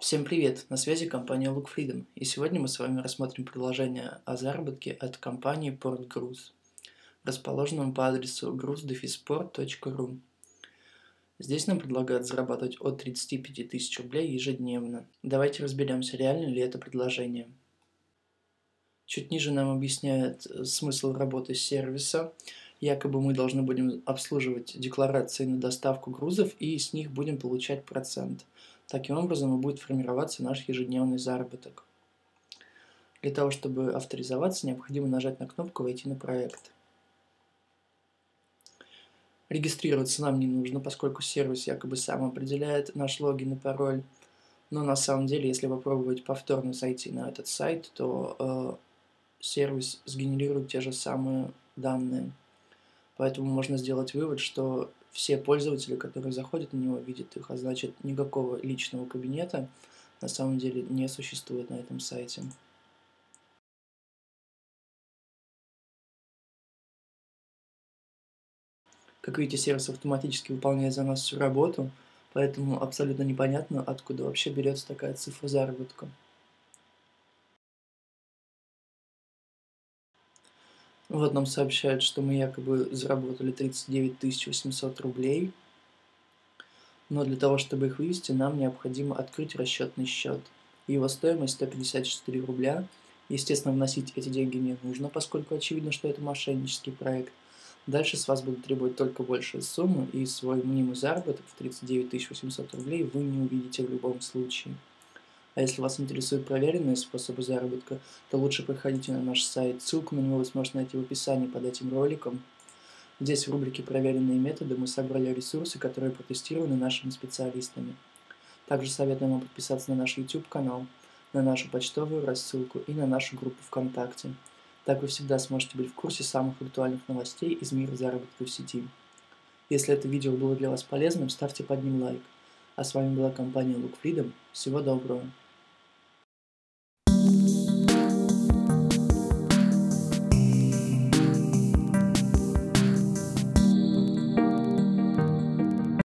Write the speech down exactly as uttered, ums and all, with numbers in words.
Всем привет! На связи компания Look Freedom, и сегодня мы с вами рассмотрим предложение о заработке от компании Port Gruz, расположенном по адресу груз пort точка ру. Здесь нам предлагают зарабатывать от тридцати пяти тысяч рублей ежедневно. Давайте разберемся, реально ли это предложение. Чуть ниже нам объясняет смысл работы сервиса. Якобы мы должны будем обслуживать декларации на доставку грузов и с них будем получать процент. Таким образом и будет формироваться наш ежедневный заработок. Для того, чтобы авторизоваться, необходимо нажать на кнопку «Войти на проект». Регистрироваться нам не нужно, поскольку сервис якобы сам определяет наш логин и пароль. Но на самом деле, если попробовать повторно зайти на этот сайт, то э, сервис сгенерирует те же самые данные. Поэтому можно сделать вывод, что все пользователи, которые заходят на него, видят их, а значит, никакого личного кабинета на самом деле не существует на этом сайте. Как видите, сервис автоматически выполняет за нас всю работу, поэтому абсолютно непонятно, откуда вообще берется такая цифра заработка. Вот нам сообщают, что мы якобы заработали тридцать девять тысяч восемьсот рублей. Но для того, чтобы их вывести, нам необходимо открыть расчетный счет. Его стоимость сто пятьдесят четыре рубля. Естественно, вносить эти деньги не нужно, поскольку очевидно, что это мошеннический проект. Дальше с вас будут требовать только большую сумму, и свой мнимый заработок в тридцать девять тысяч восемьсот рублей вы не увидите в любом случае. А если вас интересуют проверенные способы заработка, то лучше проходите на наш сайт. Ссылку на него вы сможете найти в описании под этим роликом. Здесь в рубрике «Проверенные методы» мы собрали ресурсы, которые протестированы нашими специалистами. Также советуем вам подписаться на наш YouTube-канал, на нашу почтовую рассылку и на нашу группу ВКонтакте. Так вы всегда сможете быть в курсе самых актуальных новостей из мира заработка в сети. Если это видео было для вас полезным, ставьте под ним лайк. А с вами была компания Look Freedom. Всего доброго!